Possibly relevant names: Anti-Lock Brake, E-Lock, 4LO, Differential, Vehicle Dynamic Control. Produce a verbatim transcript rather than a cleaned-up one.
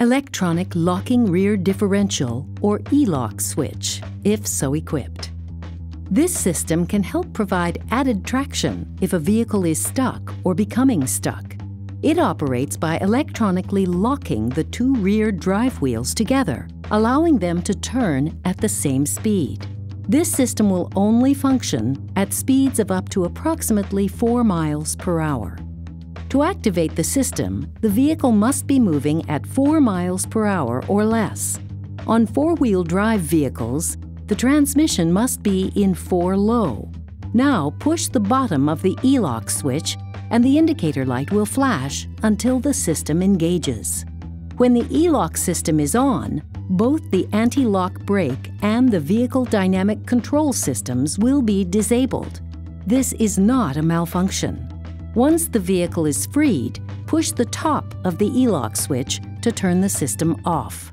electronic locking rear differential or E-Lock switch, if so equipped. This system can help provide added traction if a vehicle is stuck or becoming stuck. It operates by electronically locking the two rear drive wheels together, allowing them to turn at the same speed. This system will only function at speeds of up to approximately four miles per hour. To activate the system, the vehicle must be moving at four miles per hour or less. On four-wheel drive vehicles, the transmission must be in four low. Now push the bottom of the E-Lock switch and the indicator light will flash until the system engages. When the E-Lock system is on, both the anti-lock brake and the vehicle dynamic control systems will be disabled. This is not a malfunction. Once the vehicle is freed, push the top of the E-Lock switch to turn the system off.